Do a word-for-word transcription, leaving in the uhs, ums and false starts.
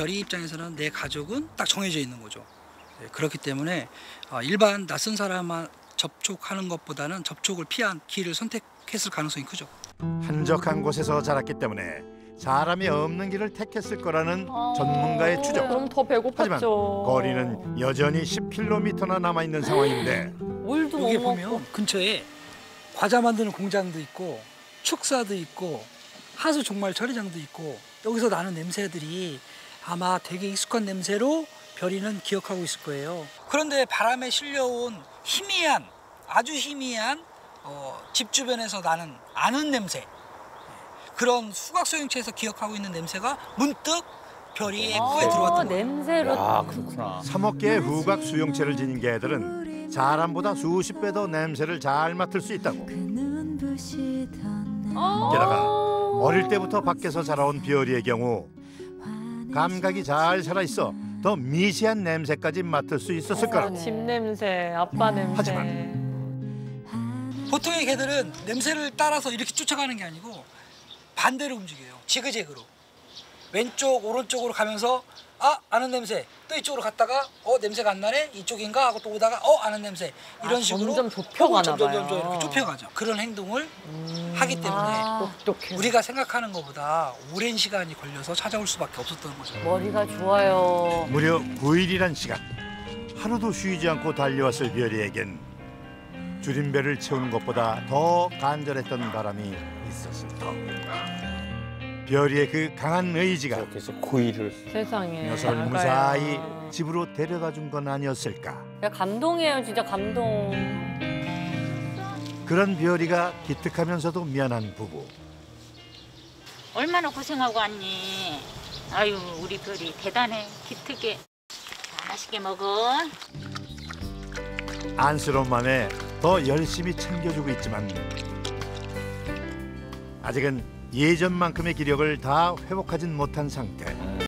별이 입장에서는 내 가족은 딱 정해져 있는 거죠. 그렇기 때문에 일반 낯선 사람과 접촉하는 것보다는 접촉을 피한 길을 선택했을 가능성이 크죠. 한적한 곳에서 자랐기 때문에 사람이 없는 길을 택했을 거라는 아 전문가의 추정. 그럼 더 배고팠죠. 하지만 거리는 여전히 십 킬로미터나 남아있는 상황인데 물도 여기 보면 먹고. 근처에 과자 만드는 공장도 있고 축사도 있고 하수 종말 처리장도 있고 여기서 나는 냄새들이 아마 되게 익숙한 냄새로 별이는 기억하고 있을 거예요. 그런데 바람에 실려온 희미한, 아주 희미한 어, 집 주변에서 나는 아는 냄새, 그런 수각소용체에서 기억하고 있는 냄새가 문득 별이의 아, 코에 들어왔던 거예요. 냄새로. 아, 그렇구나. 삼억 개의 후각 수용체를 지닌 개들은 사람보다 수십 배 더 냄새를 잘 맡을 수 있다고. 게다가 어릴 때부터 밖에서 자라온 별이의 경우 감각이 잘 살아있어 더 미세한 냄새까지 맡을 수 있었을 거라고. 집 냄새, 아빠 냄새. 하지만 보통의 개들은 냄새를 따라서 이렇게 쫓아가는 게 아니고 반대로 움직여요. 지그재그로. 왼쪽, 오른쪽으로 가면서 아, 아는 냄새. 또 이쪽으로 갔다가 어, 냄새가 안 나네? 이쪽인가? 하고 또 오다가 어, 아는 냄새. 이런 아, 식으로 점점 좁혀가나 봐요. 점점 이렇게 좁혀가죠. 그런 행동을 음, 하기 때문에 아, 우리가 생각하는 것보다 오랜 시간이 걸려서 찾아올 수밖에 없었던 거죠. 머리가 좋아요. 무려 구 일이란 시간. 하루도 쉬지 않고 달려왔을 별이에겐 줄임배를 채우는 것보다 더 간절했던 바람이 있었을 겁니다. 별이의 그 강한 의지가 고의를 세상에 녀석을 무사히 집으로 데려다 준 건 아니었을까. 야, 감동이에요, 진짜 감동. 그런 별이가 기특하면서도 미안한 부부. 얼마나 고생하고 왔니. 아유, 우리 별이 대단해, 기특해. 맛있게 먹어. 안쓰러운 마음에 더 열심히 챙겨주고 있지만 아직은 예전만큼의 기력을 다 회복하진 못한 상태.